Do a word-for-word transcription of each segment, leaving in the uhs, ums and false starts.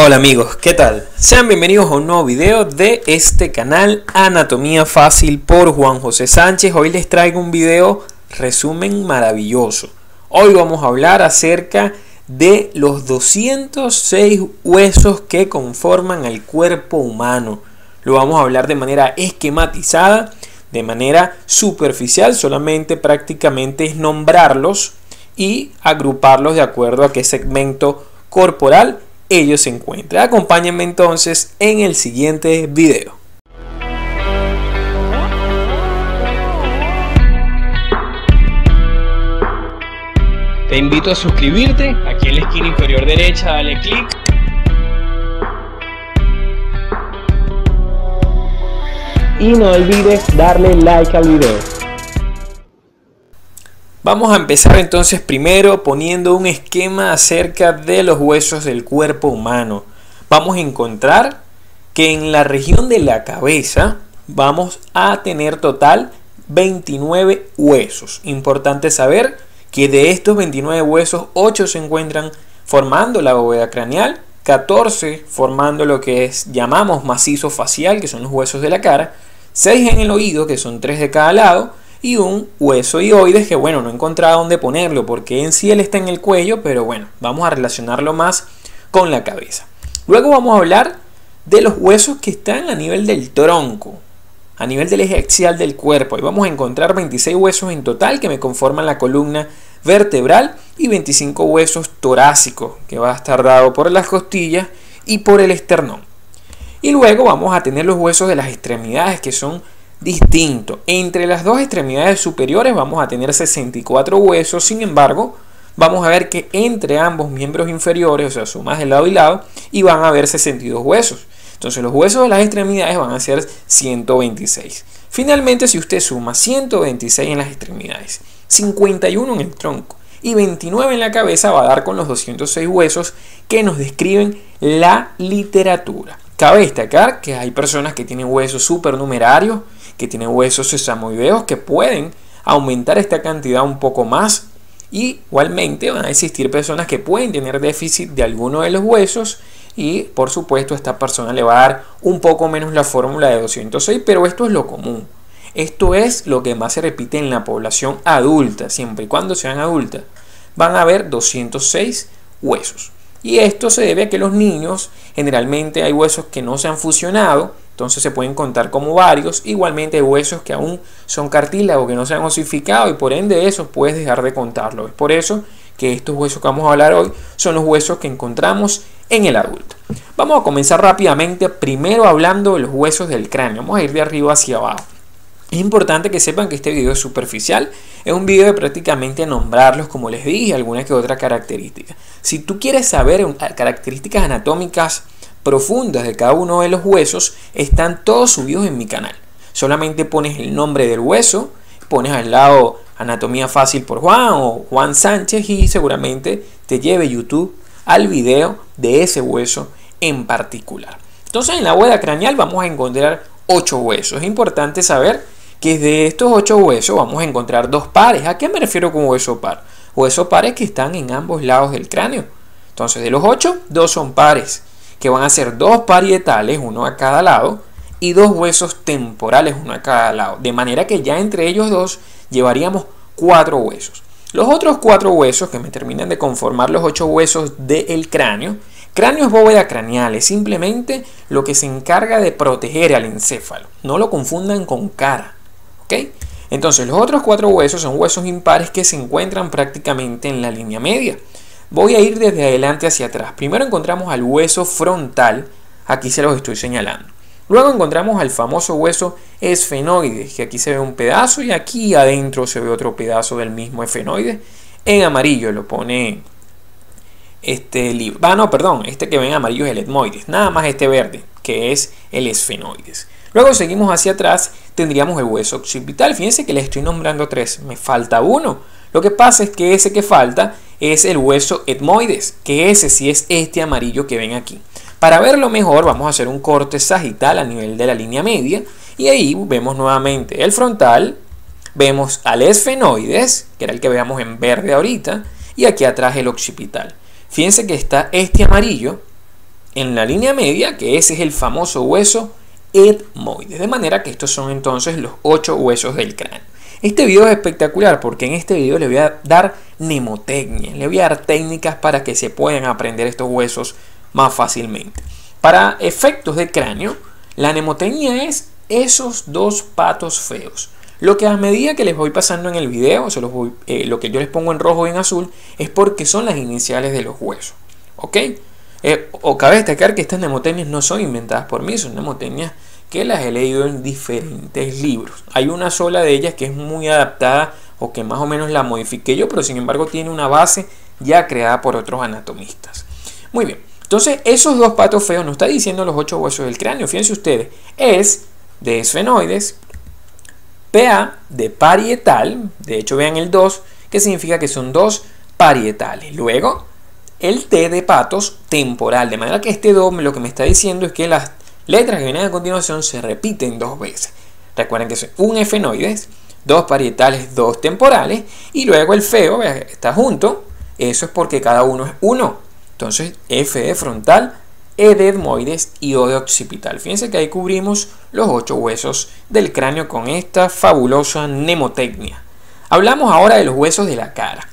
Hola amigos, ¿qué tal? Sean bienvenidos a un nuevo video de este canal Anatomía Fácil por Juan José Sánchez. Hoy les traigo un video resumen maravilloso. Hoy vamos a hablar acerca de los doscientos seis huesos que conforman el cuerpo humano. Lo vamos a hablar de manera esquematizada, de manera superficial, solamente prácticamente es nombrarlos y agruparlos de acuerdo a qué segmento corporal ellos se encuentran. Acompáñenme entonces en el siguiente video. Te invito a suscribirte, aquí en la esquina inferior derecha dale clic. Y no olvides darle like al video. Vamos a empezar entonces primero poniendo un esquema acerca de los huesos del cuerpo humano. Vamos a encontrar que en la región de la cabeza vamos a tener total veintinueve huesos. Importante saber que de estos veintinueve huesos, ocho se encuentran formando la bóveda craneal, catorce formando lo que es, llamamos macizo facial, que son los huesos de la cara, seis en el oído, que son tres de cada lado, y un hueso hioides que bueno, no he encontrado dónde ponerlo porque en sí él está en el cuello, pero bueno, vamos a relacionarlo más con la cabeza. Luego vamos a hablar de los huesos que están a nivel del tronco, a nivel del eje axial del cuerpo, y vamos a encontrar veintiséis huesos en total que me conforman la columna vertebral y veinticinco huesos torácicos que va a estar dado por las costillas y por el esternón. Y luego vamos a tener los huesos de las extremidades que son distinto. Entre las dos extremidades superiores vamos a tener sesenta y cuatro huesos, sin embargo, vamos a ver que entre ambos miembros inferiores, o sea, sumas de lado y lado, y van a haber sesenta y dos huesos. Entonces los huesos de las extremidades van a ser ciento veintiséis. Finalmente, si usted suma ciento veintiséis en las extremidades, cincuenta y uno en el tronco y veintinueve en la cabeza, va a dar con los doscientos seis huesos que nos describen la literatura. Cabe destacar que hay personas que tienen huesos supernumerarios, que tienen huesos sesamoideos, que pueden aumentar esta cantidad un poco más. Y igualmente van a existir personas que pueden tener déficit de alguno de los huesos y por supuesto a esta persona le va a dar un poco menos la fórmula de doscientos seis, pero esto es lo común. Esto es lo que más se repite en la población adulta, siempre y cuando sean adultas. Van a haber doscientos seis huesos. Y esto se debe a que los niños generalmente hay huesos que no se han fusionado, entonces se pueden contar como varios. Igualmente hay huesos que aún son cartílagos, que no se han osificado y por ende esos puedes dejar de contarlos. Es por eso que estos huesos que vamos a hablar hoy son los huesos que encontramos en el adulto. Vamos a comenzar rápidamente primero hablando de los huesos del cráneo. Vamos a ir de arriba hacia abajo. Es importante que sepan que este video es superficial, es un video de prácticamente nombrarlos, como les dije, alguna que otra característica. Si tú quieres saber características anatómicas profundas de cada uno de los huesos, están todos subidos en mi canal. Solamente pones el nombre del hueso, pones al lado Anatomía Fácil por Juan o Juan Sánchez y seguramente te lleve YouTube al video de ese hueso en particular. Entonces en la bóveda craneal vamos a encontrar ocho huesos. Es importante saber que de estos ocho huesos vamos a encontrar dos pares. ¿A qué me refiero con hueso par? Hueso pares que están en ambos lados del cráneo. Entonces de los ocho, dos son pares, que van a ser dos parietales, uno a cada lado, y dos huesos temporales, uno a cada lado. De manera que ya entre ellos dos llevaríamos cuatro huesos. Los otros cuatro huesos que me terminan de conformar los ocho huesos del cráneo. Cráneo es bóveda craneal, es simplemente lo que se encarga de proteger al encéfalo. No lo confundan con cara. ¿Okay? Entonces los otros cuatro huesos son huesos impares que se encuentran prácticamente en la línea media. Voy a ir desde adelante hacia atrás. Primero encontramos al hueso frontal, aquí se los estoy señalando. Luego encontramos al famoso hueso esfenoides, que aquí se ve un pedazo y aquí adentro se ve otro pedazo del mismo esfenoide. En amarillo lo pone este libro. Ah, no, perdón, este que ven en amarillo es el etmoides, nada más este verde, que es el esfenoides. Luego seguimos hacia atrás, tendríamos el hueso occipital. Fíjense que le estoy nombrando tres, me falta uno. Lo que pasa es que ese que falta es el hueso etmoides, que ese sí es este amarillo que ven aquí. Para verlo mejor vamos a hacer un corte sagital a nivel de la línea media y ahí vemos nuevamente el frontal, vemos al esfenoides, que era el que veamos en verde ahorita, y aquí atrás el occipital. Fíjense que está este amarillo en la línea media, que ese es el famoso hueso etmoides. De manera que estos son entonces los ocho huesos del cráneo. Este video es espectacular porque en este video le voy a dar mnemotecnia, le voy a dar técnicas para que se puedan aprender estos huesos más fácilmente. Para efectos de cráneo, la mnemotecnia es esos dos patos feos. Lo que a medida que les voy pasando en el video, se los voy, eh, lo que yo les pongo en rojo y en azul, es porque son las iniciales de los huesos. ¿Ok? Eh, o cabe destacar que estas mnemotecnias no son inventadas por mí, son mnemotecnias que las he leído en diferentes libros. Hay una sola de ellas que es muy adaptada o que más o menos la modifiqué yo, pero sin embargo tiene una base ya creada por otros anatomistas. Muy bien, entonces esos dos patos feos nos está diciendo los ocho huesos del cráneo. Fíjense ustedes, es de esfenoides, P A de parietal, de hecho vean el dos, que significa que son dos parietales. Luego el T de patos temporal, de manera que este dos lo que me está diciendo es que las letras que vienen a continuación se repiten dos veces. Recuerden que son un esfenoides, dos parietales, dos temporales, y luego el feo está junto, eso es porque cada uno es uno. Entonces F de frontal, E de etmoides y O de occipital. Fíjense que ahí cubrimos los ocho huesos del cráneo con esta fabulosa mnemotecnia. Hablamos ahora de los huesos de la cara.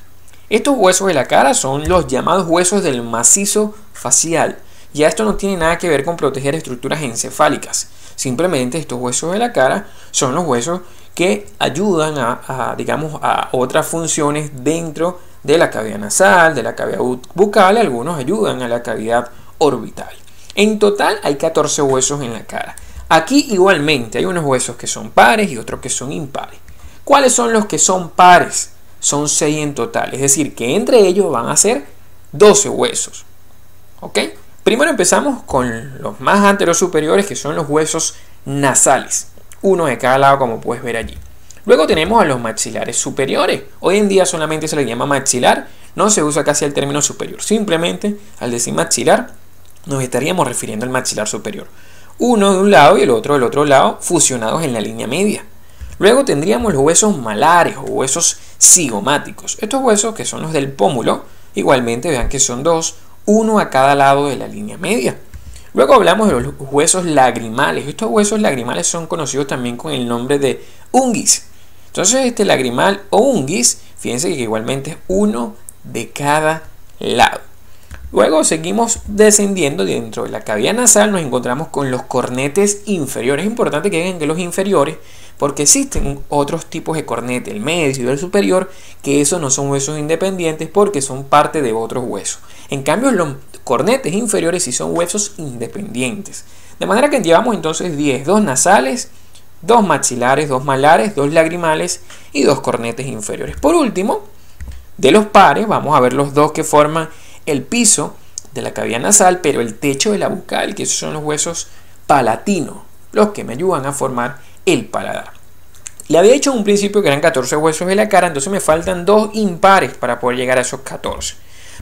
Estos huesos de la cara son los llamados huesos del macizo facial. Ya esto no tiene nada que ver con proteger estructuras encefálicas. Simplemente estos huesos de la cara son los huesos que ayudan a, a, digamos, a otras funciones dentro de la cavidad nasal, de la cavidad bucal. Algunos ayudan a la cavidad orbital. En total hay catorce huesos en la cara. Aquí igualmente hay unos huesos que son pares y otros que son impares. ¿Cuáles son los que son pares? Son seis en total, es decir que entre ellos van a ser doce huesos. ¿Ok? Primero empezamos con los más anterosuperiores, que son los huesos nasales, uno de cada lado como puedes ver allí. Luego tenemos a los maxilares superiores. Hoy en día solamente se les llama maxilar, no se usa casi el término superior. Simplemente al decir maxilar nos estaríamos refiriendo al maxilar superior. Uno de un lado y el otro del otro lado, fusionados en la línea media. Luego tendríamos los huesos malares o huesos cigomáticos. Estos huesos que son los del pómulo, igualmente vean que son dos, uno a cada lado de la línea media. Luego hablamos de los huesos lagrimales. Estos huesos lagrimales son conocidos también con el nombre de unguis. Entonces este lagrimal o unguis, fíjense que igualmente es uno de cada lado. Luego seguimos descendiendo dentro de la cavidad nasal, nos encontramos con los cornetes inferiores. Es importante que vean que los inferiores, porque existen otros tipos de cornete, el medio y el superior, que esos no son huesos independientes porque son parte de otros huesos. En cambio los cornetes inferiores sí son huesos independientes. De manera que llevamos entonces diez, dos nasales, dos maxilares, dos malares, dos lagrimales y dos cornetes inferiores. Por último, de los pares vamos a ver los dos que forman el piso de la cavidad nasal, pero el techo de la bucal, que esos son los huesos palatinos, los que me ayudan a formar el paladar. Le había dicho en un principio que eran catorce huesos de la cara, entonces me faltan dos impares para poder llegar a esos catorce.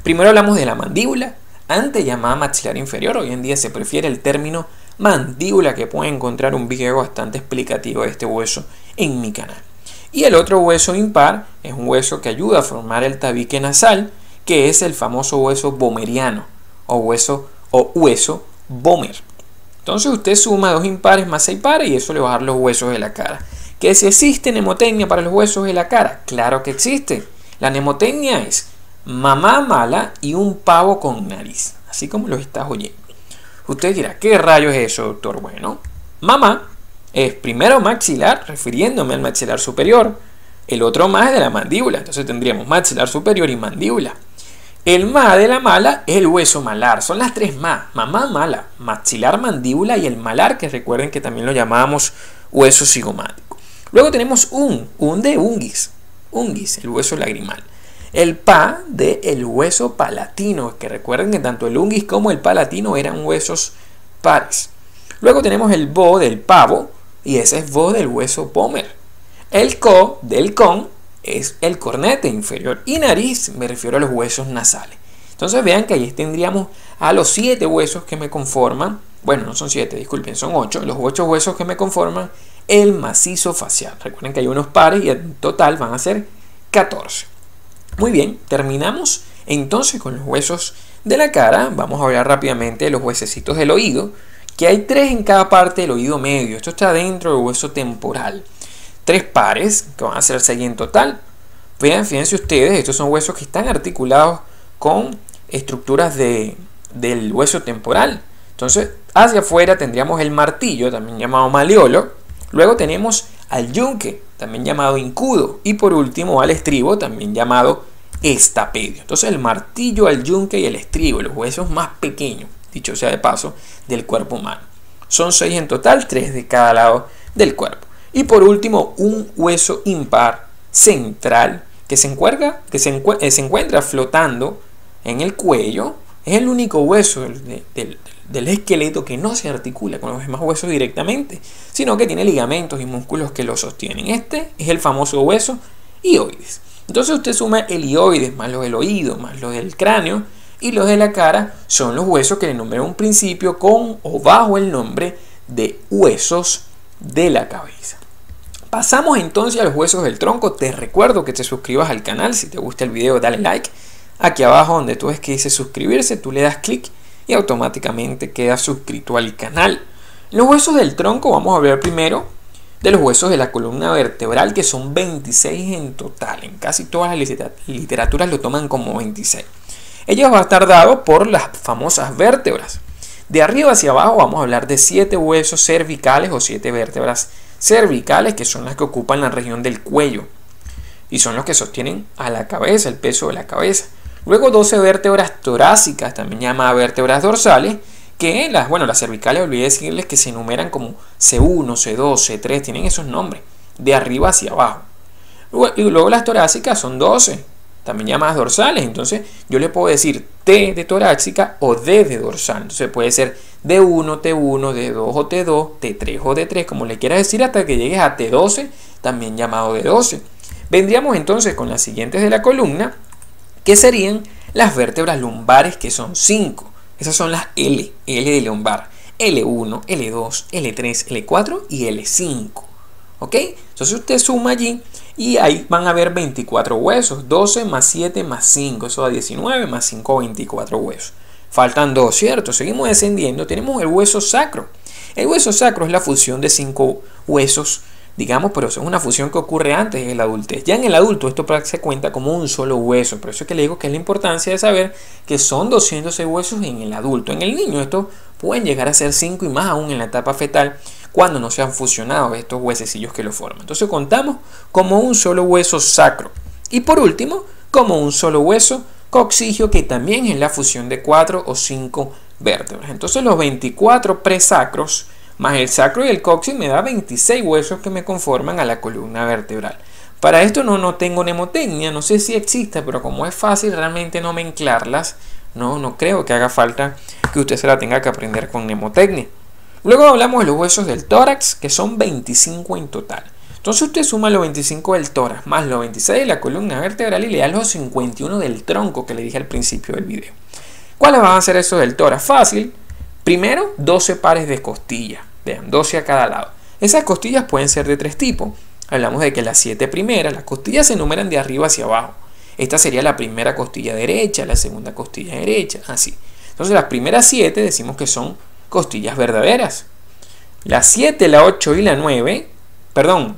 Primero hablamos de la mandíbula, antes llamada maxilar inferior. Hoy en día se prefiere el término mandíbula, que pueden encontrar un video bastante explicativo de este hueso en mi canal. Y el otro hueso impar es un hueso que ayuda a formar el tabique nasal, que es el famoso hueso bomeriano o hueso o hueso Bomer. Entonces usted suma dos impares más seis pares y eso le va a dar los huesos de la cara. ¿Que si existe mnemotecnia para los huesos de la cara? Claro que existe. La mnemotecnia es mamá mala y un pavo con nariz, así como lo estás oyendo. Usted dirá, ¿qué rayos es eso, doctor? Bueno, mamá es primero maxilar, refiriéndome al maxilar superior. El otro más es de la mandíbula, entonces tendríamos maxilar superior y mandíbula. El más de la mala es el hueso malar, son las tres más, mamá mala, maxilar, mandíbula y el malar, que recuerden que también lo llamábamos hueso cigomático. Luego tenemos un, un de unguis, unguis, el hueso lagrimal. El pa de el hueso palatino, que recuerden que tanto el unguis como el palatino eran huesos pares. Luego tenemos el bo del pavo y ese es bo del hueso Bomer. El co del con es el cornete inferior y nariz, me refiero a los huesos nasales. Entonces vean que ahí tendríamos a los siete huesos que me conforman, bueno, no son siete, disculpen, son ocho, los ocho huesos que me conforman el macizo facial. Recuerden que hay unos pares y en total van a ser catorce. Muy bien, terminamos entonces con los huesos De la cara vamos a hablar rápidamente de los huesecitos del oído, que hay tres en cada parte del oído medio. Esto está dentro del hueso temporal. Tres pares, que van a ser seis en total. Vean, fíjense ustedes, estos son huesos que están articulados con estructuras de, del hueso temporal. Entonces, hacia afuera tendríamos el martillo, también llamado maleolo. Luego tenemos al yunque, también llamado incudo. Y por último al estribo, también llamado estapedio. Entonces, el martillo, el yunque y el estribo, los huesos más pequeños, dicho sea de paso, del cuerpo humano. Son seis en total, tres de cada lado del cuerpo. Y por último, un hueso impar central que se encuentra, que se encuentra, se encuentra flotando en el cuello. Es el único hueso del, del, del esqueleto que no se articula con los demás huesos directamente, sino que tiene ligamentos y músculos que lo sostienen. Este es el famoso hueso hioides. Entonces usted suma el hioides más los del oído más los del cráneo y los de la cara, son los huesos que le nombré en un principio con o bajo el nombre de huesos de la cabeza. Pasamos entonces a los huesos del tronco. Te recuerdo que te suscribas al canal. Si te gusta el video, dale like. Aquí abajo donde tú ves que dice suscribirse, tú le das clic y automáticamente quedas suscrito al canal. Los huesos del tronco, vamos a hablar primero de los huesos de la columna vertebral, que son veintiséis en total. En casi todas las literaturas lo toman como veintiséis. Ellos van a estar dados por las famosas vértebras. De arriba hacia abajo vamos a hablar de siete huesos cervicales o siete vértebras cervicales, que son las que ocupan la región del cuello y son los que sostienen a la cabeza, el peso de la cabeza. Luego doce vértebras torácicas, también llamadas vértebras dorsales, que las, bueno, las cervicales, olvidé decirles que se enumeran como C uno, C dos, C tres, tienen esos nombres, de arriba hacia abajo. Luego, y luego las torácicas son doce, también llamadas dorsales, entonces yo le puedo decir T de torácica o D de dorsal, entonces puede ser D uno, T uno, D dos o T dos, T tres o D tres, como le quieras decir, hasta que llegues a T doce, también llamado D doce. Vendríamos entonces con las siguientes de la columna, que serían las vértebras lumbares, que son cinco. Esas son las L, L de lumbar, L uno, L dos, L tres, L cuatro y L cinco. ¿Ok? Entonces usted suma allí y ahí van a haber veinticuatro huesos, doce más siete más cinco, eso da diecinueve, más cinco, veinticuatro huesos. Faltan dos, ¿cierto? Seguimos descendiendo, tenemos el hueso sacro. El hueso sacro es la fusión de cinco huesos, digamos, pero es una fusión que ocurre antes de la adultez. Ya en el adulto esto se cuenta como un solo hueso, por eso es que le digo que es la importancia de saber que son doscientos seis huesos en el adulto. En el niño esto pueden llegar a ser cinco y más aún en la etapa fetal, cuando no se han fusionado estos huesecillos que lo forman. Entonces contamos como un solo hueso sacro. Y por último, como un solo hueso coxigio, que también es la fusión de cuatro o cinco vértebras. Entonces los veinticuatro presacros más el sacro y el coxis me da veintiséis huesos que me conforman a la columna vertebral. Para esto no, no tengo mnemotecnia, no sé si exista, pero como es fácil realmente nomenclarlas, no, no creo que haga falta que usted se la tenga que aprender con mnemotecnia. Luego hablamos de los huesos del tórax, que son veinticinco en total. Entonces usted suma los veinticinco del tórax más los veintiséis de la columna vertebral y le da los cincuenta y uno del tronco que le dije al principio del video. ¿Cuáles van a ser esos del tórax? Fácil. Primero, doce pares de costillas. Vean, doce a cada lado. Esas costillas pueden ser de tres tipos. Hablamos de que las siete primeras, las costillas se enumeran de arriba hacia abajo. Esta sería la primera costilla derecha, la segunda costilla derecha, así. Entonces las primeras siete decimos que son costillas verdaderas. Las siete, la ocho y la nueve, perdón,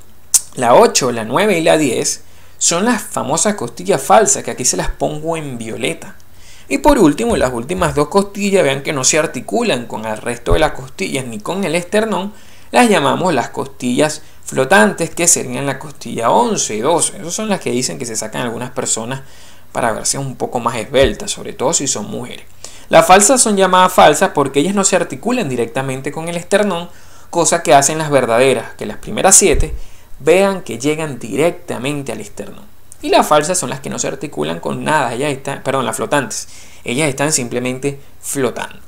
la ocho, la nueve y la diez son las famosas costillas falsas, que aquí se las pongo en violeta. Y por último, las últimas dos costillas, vean que no se articulan con el resto de las costillas ni con el esternón, las llamamos las costillas flotantes, que serían la costilla once y doce. Esas son las que dicen que se sacan algunas personas para verse un poco más esbeltas, sobre todo si son mujeres. Las falsas son llamadas falsas porque ellas no se articulan directamente con el esternón, cosa que hacen las verdaderas, que las primeras siete vean que llegan directamente al esternón. Y las falsas son las que no se articulan con nada, ellas están, perdón, las flotantes, ellas están simplemente flotando.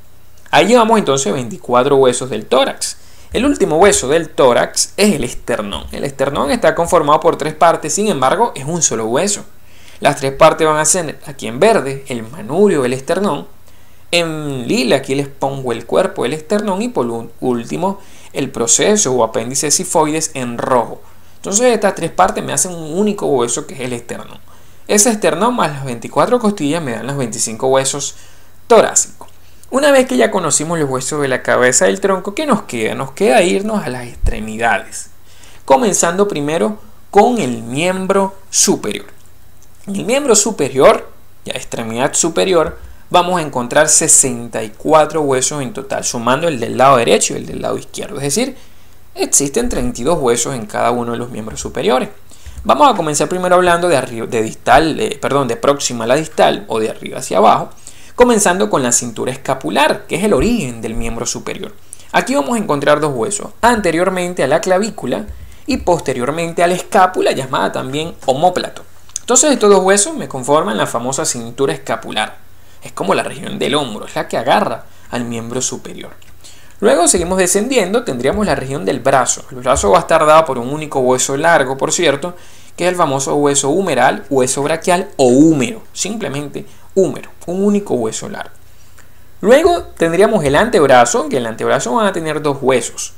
Ahí llevamos entonces veinticuatro huesos del tórax. El último hueso del tórax es el esternón. El esternón está conformado por tres partes, sin embargo es un solo hueso. Las tres partes van a ser aquí en verde, el manubrio del esternón, en lila aquí les pongo el cuerpo del esternón y por último el proceso o apéndice sifoides en rojo. Entonces estas tres partes me hacen un único hueso, que es el esternón. Ese esternón más las veinticuatro costillas me dan los veinticinco huesos torácico. Una vez que ya conocimos los huesos de la cabeza y el tronco, ¿qué nos queda? Nos queda irnos a las extremidades, comenzando primero con el miembro superior. En el miembro superior, ya extremidad superior, vamos a encontrar sesenta y cuatro huesos en total, sumando el del lado derecho y el del lado izquierdo. Es decir, existen treinta y dos huesos en cada uno de los miembros superiores. Vamos a comenzar primero hablando de, arriba, de, distal, eh, perdón, de próxima a la distal o de arriba hacia abajo, comenzando con la cintura escapular, que es el origen del miembro superior. Aquí vamos a encontrar dos huesos, anteriormente a la clavícula y posteriormente a la escápula, llamada también omóplato. Entonces estos dos huesos me conforman la famosa cintura escapular. Es como la región del hombro, es la que agarra al miembro superior. Luego seguimos descendiendo, tendríamos la región del brazo. El brazo va a estar dado por un único hueso largo, por cierto, que es el famoso hueso humeral, hueso braquial o húmero. Simplemente húmero, un único hueso largo. Luego tendríamos el antebrazo, que el antebrazo van a tener dos huesos.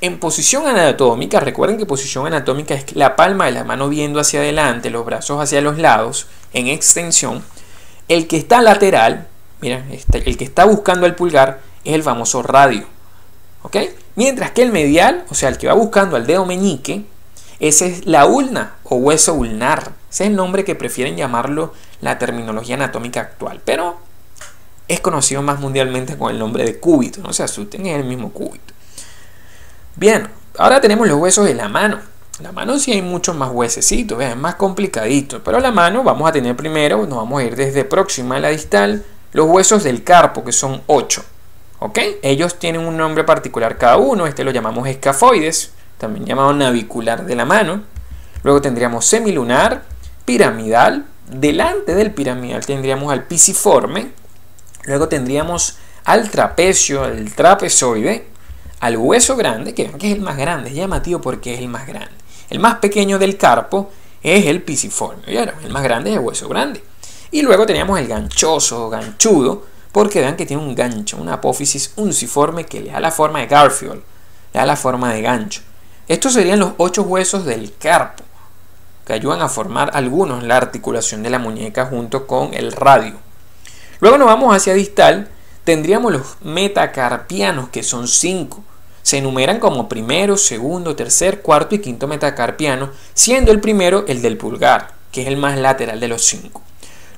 En posición anatómica, recuerden que posición anatómica es la palma de la mano viendo hacia adelante, los brazos hacia los lados, en extensión. El que está lateral, mira, el que está buscando el pulgar es el famoso radio, ¿ok? Mientras que el medial, o sea, el que va buscando al dedo meñique, esa es la ulna o hueso ulnar. Ese es el nombre que prefieren llamarlo la terminología anatómica actual, pero es conocido más mundialmente con el nombre de cúbito. No se asusten, es el mismo cúbito. Bien, ahora tenemos los huesos de la mano. La mano sí hay muchos más huesecitos, es más complicadito, pero la mano vamos a tener primero, nos vamos a ir desde próxima a la distal, los huesos del carpo, que son ocho, ¿ok? Ellos tienen un nombre particular cada uno, este lo llamamos escafoides, también llamado navicular de la mano. Luego tendríamos semilunar, piramidal, delante del piramidal tendríamos al pisiforme, luego tendríamos al trapecio, el trapezoide, al hueso grande, que es el más grande, es llamativo porque es el más grande. El más pequeño del carpo es el pisiforme, ¿vieron? El más grande es el hueso grande. Y luego teníamos el ganchoso o ganchudo, porque vean que tiene un gancho, una apófisis unciforme que le da la forma de Garfield, le da la forma de gancho. Estos serían los ocho huesos del carpo, que ayudan a formar algunos la articulación de la muñeca junto con el radio. Luego nos vamos hacia distal, tendríamos los metacarpianos, que son cinco. Se enumeran como primero, segundo, tercer, cuarto y quinto metacarpiano, siendo el primero el del pulgar, que es el más lateral de los cinco.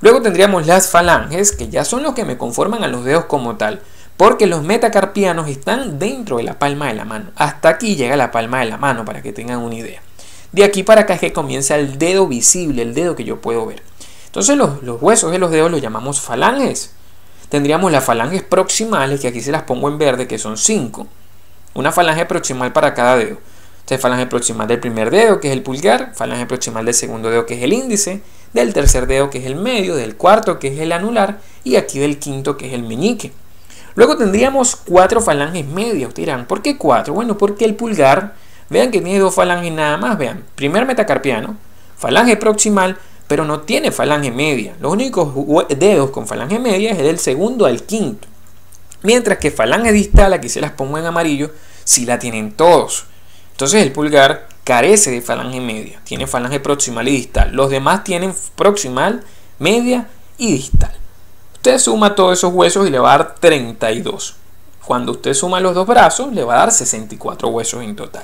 Luego tendríamos las falanges, que ya son los que me conforman a los dedos como tal, porque los metacarpianos están dentro de la palma de la mano. Hasta aquí llega la palma de la mano, para que tengan una idea. De aquí para acá es que comienza el dedo visible, el dedo que yo puedo ver. Entonces los, los huesos de los dedos los llamamos falanges. Tendríamos las falanges proximales, que aquí se las pongo en verde, que son cinco. Una falange proximal para cada dedo. Entonces, falange proximal del primer dedo, que es el pulgar, falange proximal del segundo dedo, que es el índice, del tercer dedo, que es el medio, del cuarto, que es el anular, y aquí del quinto, que es el meñique. Luego tendríamos cuatro falanges medias. Ustedes dirán, ¿por qué cuatro? Bueno, porque el pulgar, vean que tiene dos falanges nada más, vean, primer metacarpiano, falange proximal, pero no tiene falange media. Los únicos dedos con falange media es del segundo al quinto. Mientras que falange distal, aquí se las pongo en amarillo, sí la tienen todos. Entonces el pulgar carece de falange media, tiene falange proximal y distal. Los demás tienen proximal, media y distal. Usted suma todos esos huesos y le va a dar treinta y dos. Cuando usted suma los dos brazos, le va a dar sesenta y cuatro huesos en total.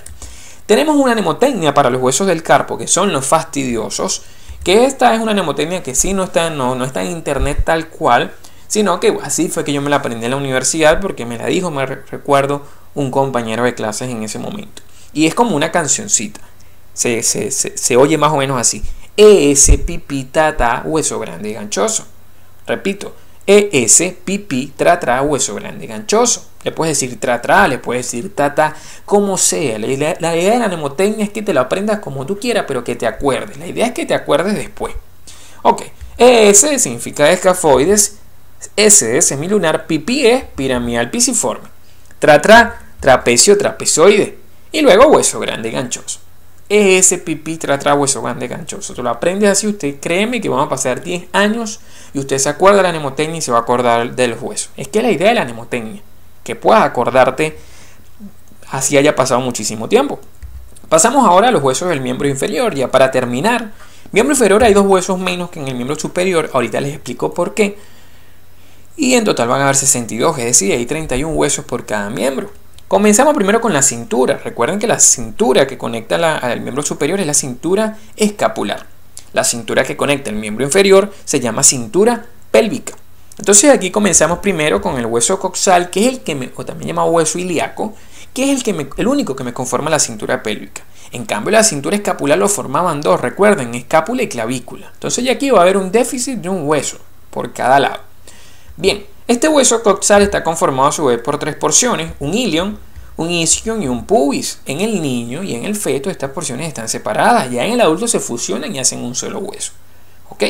Tenemos una mnemotecnia para los huesos del carpo, que son los fastidiosos, que esta es una mnemotecnia que sí no está, no, no está en internet tal cual, sino que así fue que yo me la aprendí en la universidad, porque me la dijo, me recuerdo, un compañero de clases en ese momento. Y es como una cancioncita, se, se, se, se oye más o menos así. E S, pipí, ta, ta, hueso grande y ganchoso. Repito, E S, pipí, tra, tra, hueso grande y ganchoso. Le puedes decir tra, tra, le puedes decir ta, ta, como sea. La, la, la idea de la mnemotecnia es que te lo aprendas como tú quieras, pero que te acuerdes. La idea es que te acuerdes después. Ok, E S significa escafoides. S es semilunar, pipí es piramidal pisiforme, tra tra, trapecio, trapezoide, y luego hueso grande y ganchoso. Es pipí, tra tra, hueso grande y ganchoso. Tú lo aprendes así, usted créeme que vamos a pasar diez años y usted se acuerda de la mnemotecnia y se va a acordar de los huesos. Es que la idea de la mnemotecnia, que puedas acordarte así haya pasado muchísimo tiempo. Pasamos ahora a los huesos del miembro inferior, ya para terminar. Miembro inferior hay dos huesos menos que en el miembro superior, ahorita les explico por qué. y en total van a haber sesenta y dos, es decir, hay treinta y uno huesos por cada miembro. Comenzamos primero con la cintura. Recuerden que la cintura que conecta la, al miembro superior es la cintura escapular. La cintura que conecta el miembro inferior se llama cintura pélvica. Entonces aquí comenzamos primero con el hueso coxal, que es el que me, o también llamado hueso ilíaco, que es el, que me, el único que me conforma la cintura pélvica. En cambio la cintura escapular lo formaban dos, recuerden, escápula y clavícula. Entonces ya aquí va a haber un déficit de un hueso por cada lado. Bien, este hueso coxal está conformado a su vez por tres porciones, un ilion, un isquion y un pubis. En el niño y en el feto estas porciones están separadas, ya en el adulto se fusionan y hacen un solo hueso. ¿Ok?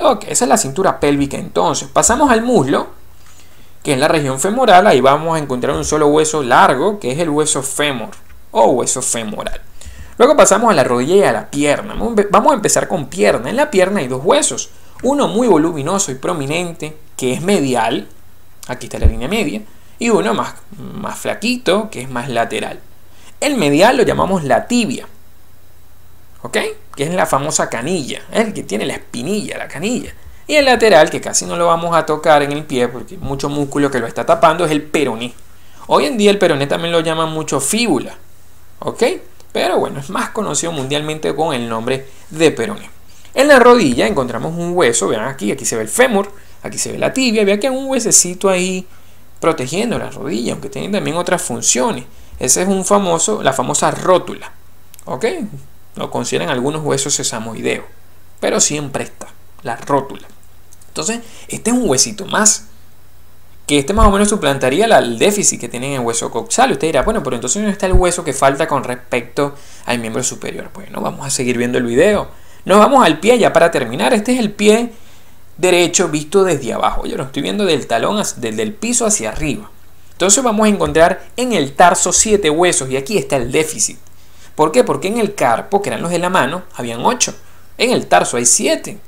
Ok, esa es la cintura pélvica entonces. Pasamos al muslo, que es la región femoral. Ahí vamos a encontrar un solo hueso largo, que es el hueso fémur o hueso femoral. Luego pasamos a la rodilla y a la pierna. Vamos a empezar con pierna. En la pierna hay dos huesos. Uno muy voluminoso y prominente, que es medial. Aquí está la línea media. Y uno más, más flaquito, que es más lateral. El medial lo llamamos la tibia. ¿Ok? Que es la famosa canilla, el que tiene la espinilla, la canilla. Y el lateral, que casi no lo vamos a tocar en el pie porque hay mucho músculo que lo está tapando, es el peroné. Hoy en día el peroné también lo llaman mucho fíbula, ¿ok? Pero bueno, es más conocido mundialmente con el nombre de peroné. En la rodilla encontramos un hueso, vean aquí, aquí se ve el fémur, aquí se ve la tibia, vean que hay un huesecito ahí protegiendo la rodilla, aunque tienen también otras funciones. Esa es un famoso, la famosa rótula, ¿ok? Lo consideran algunos huesos sesamoideos, pero siempre está la rótula. Entonces, este es un huesito más, que este más o menos suplantaría la, el déficit que tienen en el hueso coxal. Usted dirá, bueno, pero entonces no está el hueso que falta con respecto al miembro superior. Bueno, vamos a seguir viendo el video. Nos vamos al pie ya para terminar. Este es el pie derecho visto desde abajo. Yo lo estoy viendo del talón, desde el piso hacia arriba. Entonces vamos a encontrar en el tarso siete huesos y aquí está el déficit. ¿Por qué? Porque en el carpo, que eran los de la mano, habían ocho. En el tarso hay siete.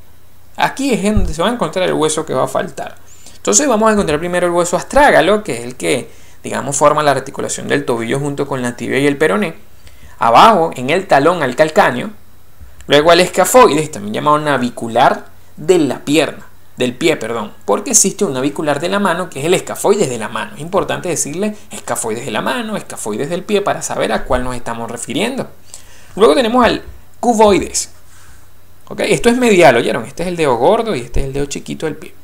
Aquí es donde se va a encontrar el hueso que va a faltar. Entonces vamos a encontrar primero el hueso astrágalo, que es el que, digamos, forma la articulación del tobillo junto con la tibia y el peroné. Abajo, en el talón, al calcáneo. Luego al escafoides, también llamado navicular de la pierna, del pie, perdón. Porque existe un navicular de la mano, que es el escafoides de la mano. Es importante decirle escafoides de la mano, escafoides del pie, para saber a cuál nos estamos refiriendo. Luego tenemos al cuboides. ¿Okay? Esto es medial, ¿oyeron? Este es el dedo gordo y este es el dedo chiquito del pie.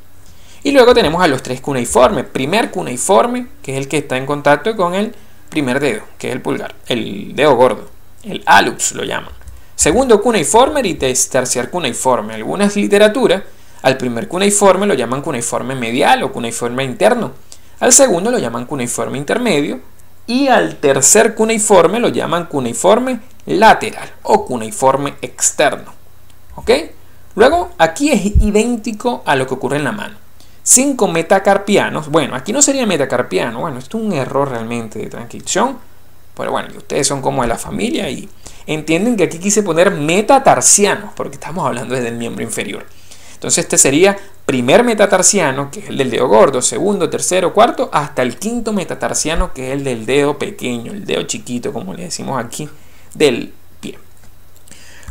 Y luego tenemos a los tres cuneiformes. Primer cuneiforme, que es el que está en contacto con el primer dedo, que es el pulgar, el dedo gordo. El hallux lo llaman. Segundo cuneiforme y tercer cuneiforme. Algunas literaturas al primer cuneiforme lo llaman cuneiforme medial o cuneiforme interno. Al segundo lo llaman cuneiforme intermedio. Y al tercer cuneiforme lo llaman cuneiforme lateral o cuneiforme externo. ¿Ok? Luego, aquí es idéntico a lo que ocurre en la mano. Cinco metacarpianos. Bueno, aquí no sería metacarpiano. Bueno, esto es un error realmente de transcripción. Pero bueno, ustedes son como de la familia y entienden que aquí quise poner metatarsianos porque estamos hablando desde el miembro inferior. Entonces este sería primer metatarsiano, que es el del dedo gordo, segundo, tercero, cuarto, hasta el quinto metatarsiano, que es el del dedo pequeño, el dedo chiquito, como le decimos aquí, del pie.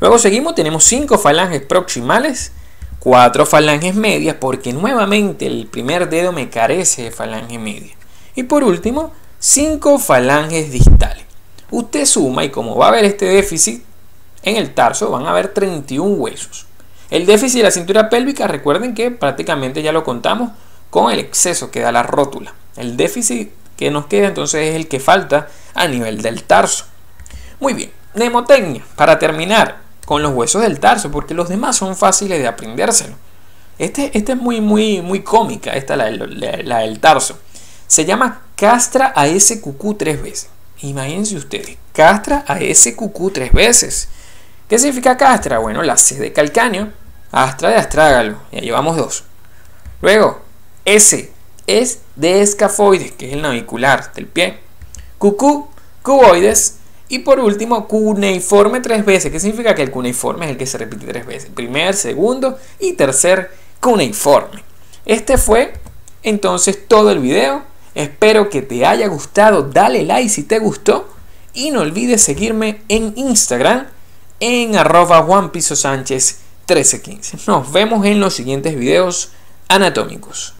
Luego seguimos, tenemos cinco falanges proximales, cuatro falanges medias, porque nuevamente el primer dedo me carece de falange media. Y por último, cinco falanges distales. Usted suma y como va a haber este déficit en el tarso, van a haber treinta y uno huesos. El déficit de la cintura pélvica, recuerden que prácticamente ya lo contamos con el exceso que da la rótula. El déficit que nos queda entonces es el que falta a nivel del tarso. Muy bien, mnemotecnia, para terminar con los huesos del tarso, porque los demás son fáciles de aprendérselo. Este, este es muy, muy, muy cómica, esta la, la, la del tarso. Se llama castra a ese cucú tres veces. Imagínense ustedes, castra a ese cucú tres veces. ¿Qué significa castra? Bueno, la C de calcáneo. Astra de astrágalo, ya llevamos dos. Luego, S es de escafoides, que es el navicular del pie. Cucú, cuboides. Y por último, cuneiforme tres veces. ¿Qué significa? Que el cuneiforme es el que se repite tres veces. Primer, segundo y tercer cuneiforme. Este fue entonces todo el video. Espero que te haya gustado. Dale like si te gustó. Y no olvides seguirme en Instagram en arroba juanpisosánchez trece quince. Nos vemos en los siguientes videos anatómicos.